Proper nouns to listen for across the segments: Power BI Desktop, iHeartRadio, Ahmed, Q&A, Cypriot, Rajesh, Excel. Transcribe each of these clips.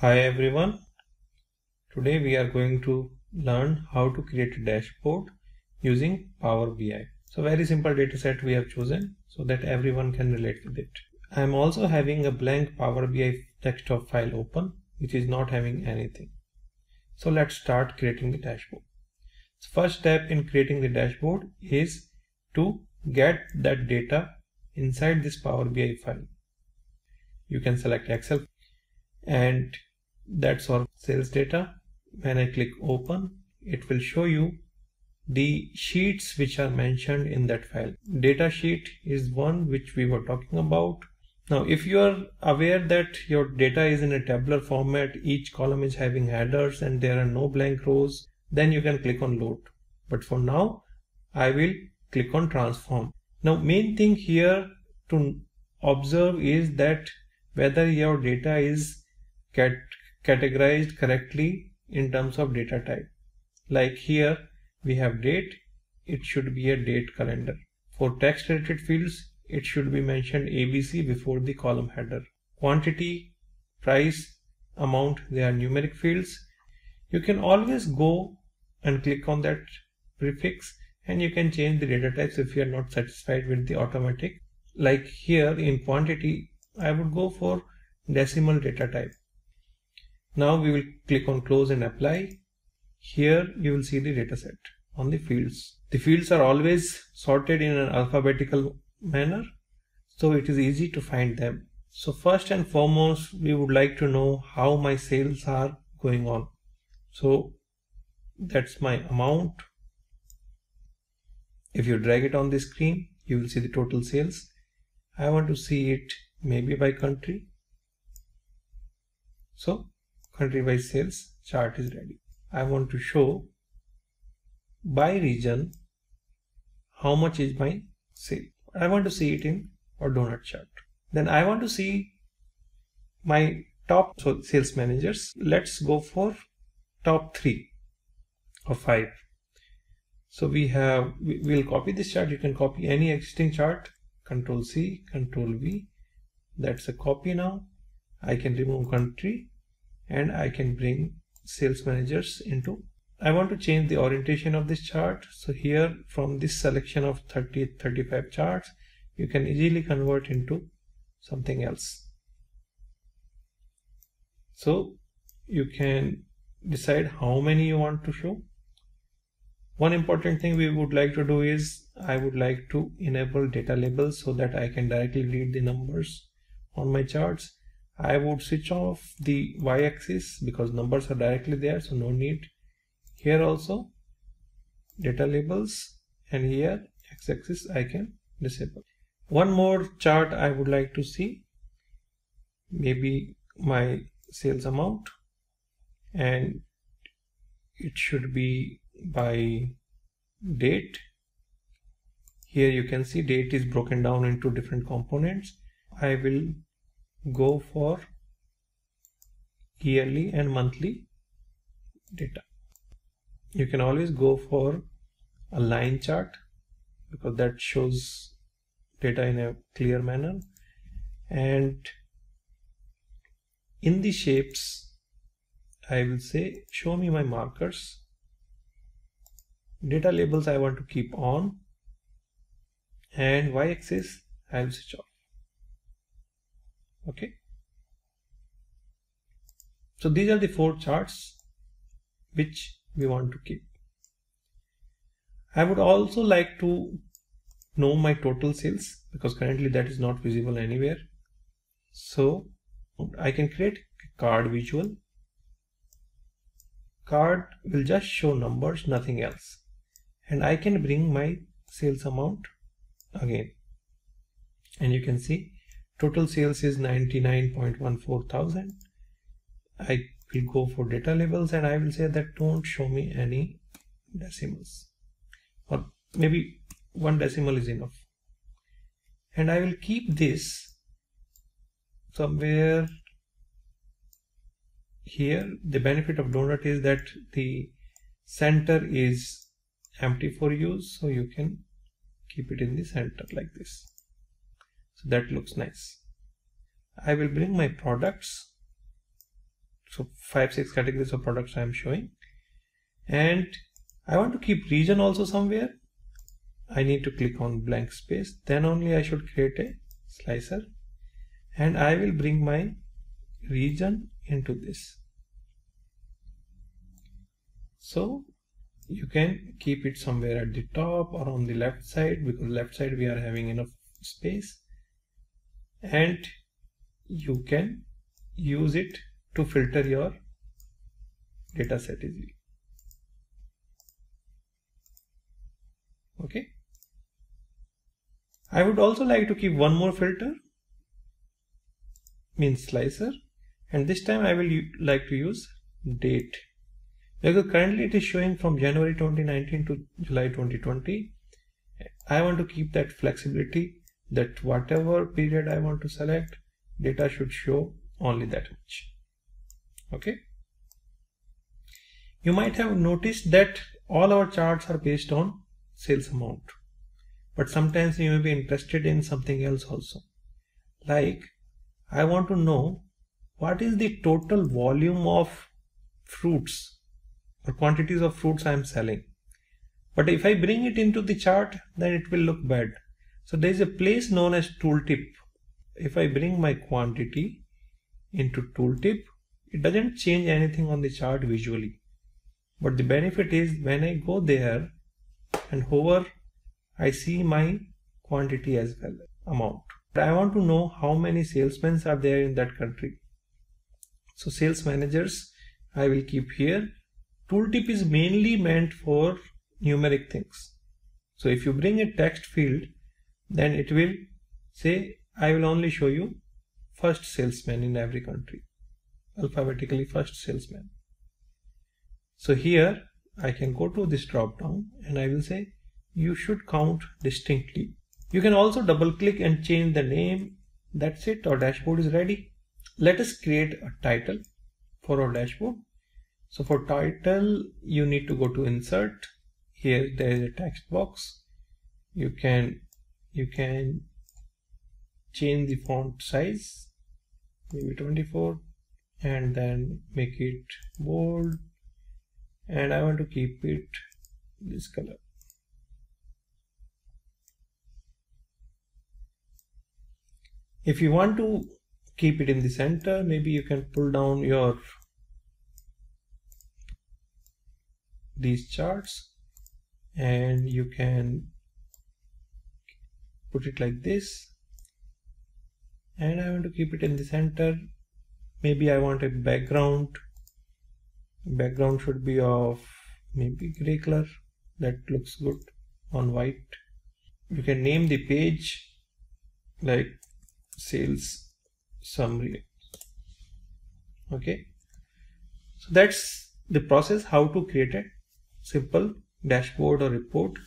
Hi everyone, today we are going to learn how to create a dashboard using Power BI. So very simple data set we have chosen so that everyone can relate with it. I am also having a blank Power BI desktop file open which is not having anything. So let's start creating the dashboard. So first step in creating the dashboard is to get that data inside this Power BI file. You can select Excel and that's our sales data. When I click open, it will show you the sheets which are mentioned in that file. Data sheet is one which we were talking about. Now, if you are aware that your data is in a tabular format, each column is having headers and there are no blank rows, then you can click on load. But for now, I will click on transform. Now, main thing here to observe is that whether your data is categorized correctly in terms of data type. Like here we have date, it should be a date calendar. For text related fields, it should be mentioned ABC before the column header. Quantity, price, amount, they are numeric fields. You can always go and click on that prefix and you can change the data types if you are not satisfied with the automatic. Like here in quantity, I would go for decimal data type. Now we will click on close and apply. Here you will see the data set on the fields. The fields are always sorted in an alphabetical manner, so it is easy to find them. So first and foremost, we would like to know how my sales are going on. So that's my amount. If you drag it on the screen, you will see the total sales. I want to see it maybe by country. So country by sales chart is ready. I want to show by region how much is my sale. I want to see it in a donut chart. Then I want to see my top sales managers. Let's go for top 3 or 5. So we'll copy this chart. You can copy any existing chart. Control C, Control V. That's a copy now. I can remove country and I can bring sales managers into. I want to change the orientation of this chart. So here from this selection of 35 charts, you can easily convert into something else. So you can decide how many you want to show. One important thing we would like to do is I would like to enable data labels so that I can directly read the numbers on my charts. I would switch off the y-axis because numbers are directly there, so no need. Here also data labels, and here x-axis I can disable. One more chart I would like to see, maybe my sales amount, and it should be by date. Here you can see date is broken down into different components. I will go for yearly and monthly data. You can always go for a line chart because that shows data in a clear manner. And in the shapes, I will say show me my markers. Data labels I want to keep on, and y-axis I will switch off. Okay, so these are the 4 charts which we want to keep. I would also like to know my total sales because currently that is not visible anywhere. So I can create a card visual. Card will just show numbers, nothing else. And I can bring my sales amount again. And you can see total sales is 99.14 thousand. I will go for data labels and I will say that don't show me any decimals, or maybe one decimal is enough. And I will keep this somewhere here. The benefit of donut is that the center is empty for use, so you can keep it in the center like this. So that looks nice. I will bring my products So 5-6 categories of products I am showing, and I want to keep region also somewhere. I need to click on blank space, then only I should create a slicer, and I will bring my region into this. So you can keep it somewhere at the top or on the left side, because left side we are having enough space, and you can use it to filter your data set easily. Okay, I would also like to keep one more filter, means slicer, and this time I will like to use date, because currently it is showing from January 2019 to July 2020. I want to keep that flexibility, that whatever period I want to select, data should show only that much. Okay, you might have noticed that all our charts are based on sales amount, but sometimes you may be interested in something else also, like I want to know what is the total volume of fruits or quantities of fruits I am selling. But if I bring it into the chart, then it will look bad. So there is a place known as tooltip. If I bring my quantity into tooltip, it doesn't change anything on the chart visually, but the benefit is when I go there and hover, I see my quantity as well, amount. But I want to know how many salesmen are there in that country. So sales managers I will keep here. Tooltip is mainly meant for numeric things. So if you bring a text field, then it will say I will only show you first salesman in every country, alphabetically first salesman. So here I can go to this drop down and I will say you should count distinctly. You can also double click and change the name. That's it, our dashboard is ready. Let us create a title for our dashboard. So for title you need to go to insert. Here there is a text box. You can change the font size, maybe 24, and then make it bold. And I want to keep it this color. If you want to keep it in the center, maybe you can pull down your these charts and you can put it like this, and I want to keep it in the center. Maybe I want a background. Background should be of maybe gray color, that looks good on white. You can name the page like sales summary. Okay, so that's the process how to create a simple dashboard or report.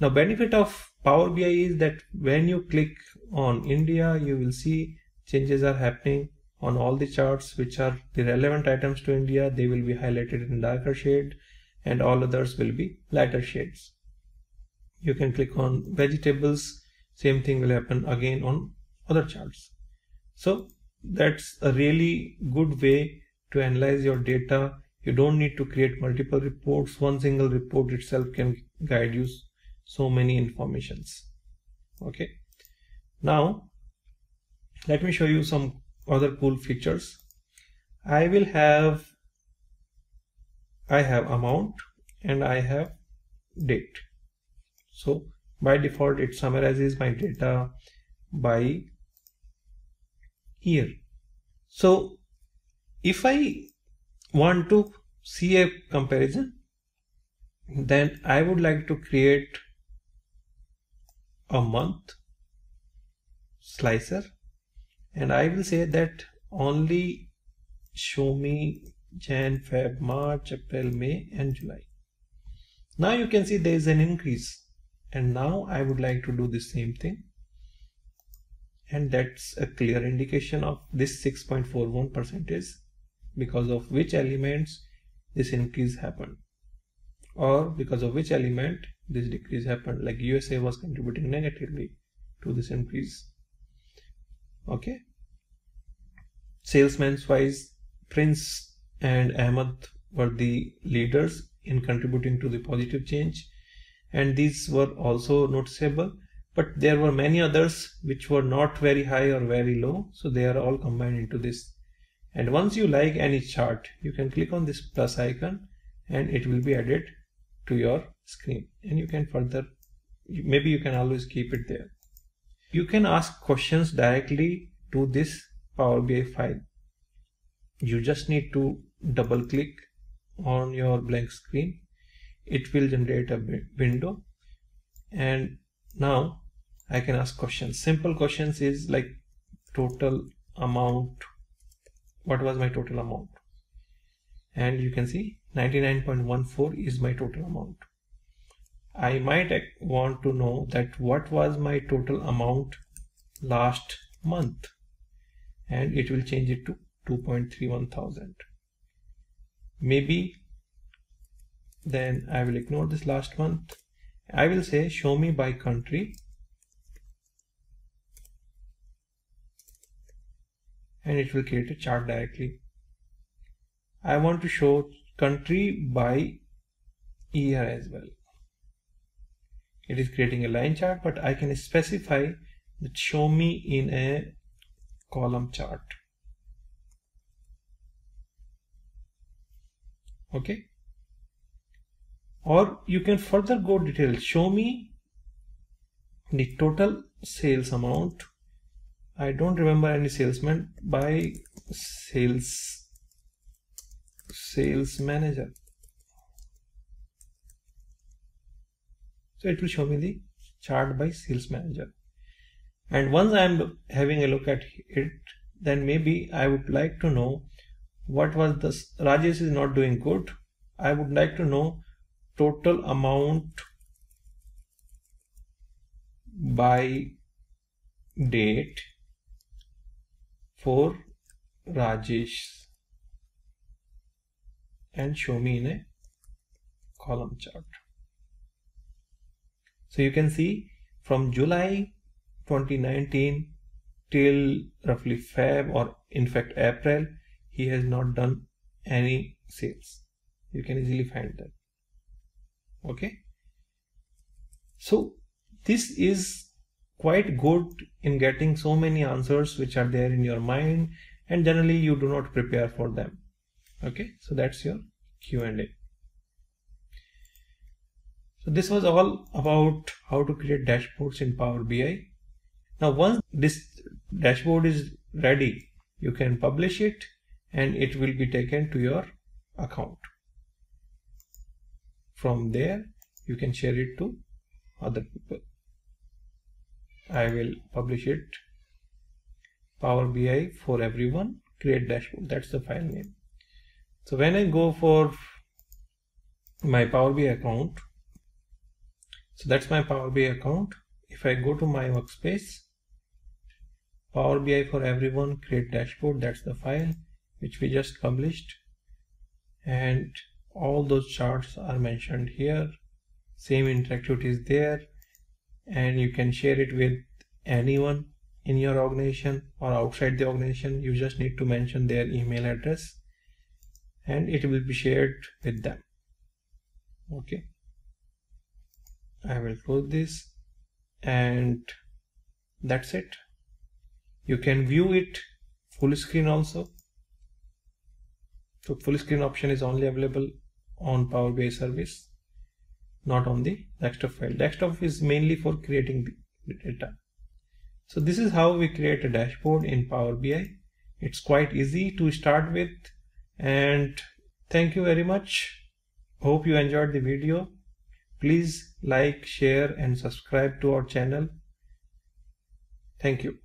Now benefit of Power BI is that when you click on India, you will see changes are happening on all the charts. Which are the relevant items to India, they will be highlighted in darker shade, and all others will be lighter shades. You can click on vegetables, same thing will happen again on other charts. So that's a really good way to analyze your data. You don't need to create multiple reports. One single report itself can guide you so many informations. Okay, now let me show you some other cool features. I have amount and I have date. So by default it summarizes my data by year. So if I want to see a comparison, then I would like to create a month slicer, and I will say that only show me Jan, Feb, March, April, May and July. Now you can see there is an increase, and now I would like to do the same thing, and that's a clear indication of this 6.41% is because of which elements this increase happened, or because of which element this decrease happened, like USA was contributing negatively to this increase. Okay, salesman's wise, prints and Ahmed were the leaders in contributing to the positive change, and these were also noticeable, but there were many others which were not very high or very low, so they are all combined into this. And once you like any chart, you can click on this plus icon and it will be added to your screen, and you can further, maybe you can always keep it there. You can ask questions directly to this Power BI file. You just need to double click on your blank screen. It will generate a window, and now I can ask questions. Simple questions is like total amount, what was my total amount, and you can see 99.14 is my total amount. I might want to know that what was my total amount last month, and it will change it to 2,31,000. Maybe then I will ignore this last month. I will say show me by country, and it will create a chart directly. I want to show country by year as well. It is creating a line chart, but I can specify that show me in a column chart. Okay. Or you can further go detail. Show me the total sales amount. I don't remember any salesman, by sales manager. So it will show me the chart by sales manager. And once I am having a look at it, then maybe I would like to know what was this. Rajesh is not doing good. I would like to know total amount by date for Rajesh, and show me in a column chart. So you can see from July 2019 till roughly Feb, or in fact April, he has not done any sales. You can easily find that. Okay, so this is quite good in getting so many answers which are there in your mind, and generally you do not prepare for them. Okay, so that's your Q&A. So this was all about how to create dashboards in Power BI. Now once this dashboard is ready, you can publish it and it will be taken to your account. From there, you can share it to other people. I will publish it. Power BI for everyone, create dashboard. That's the file name. So when I go for my Power BI account, so that's my Power BI account. If I go to my workspace, Power BI for everyone, create dashboard. That's the file which we just published. And all those charts are mentioned here, same interactivity is there, and you can share it with anyone in your organization or outside the organization. You just need to mention their email address and it will be shared with them. Okay, I will close this, and that's it. You can view it full screen also. So full screen option is only available on Power BI service, not on the desktop file. Desktop is mainly for creating the data. So this is how we create a dashboard in Power BI. It's quite easy to start with, and thank you very much. Hope you enjoyed the video. Please like, share and subscribe to our channel. Thank you.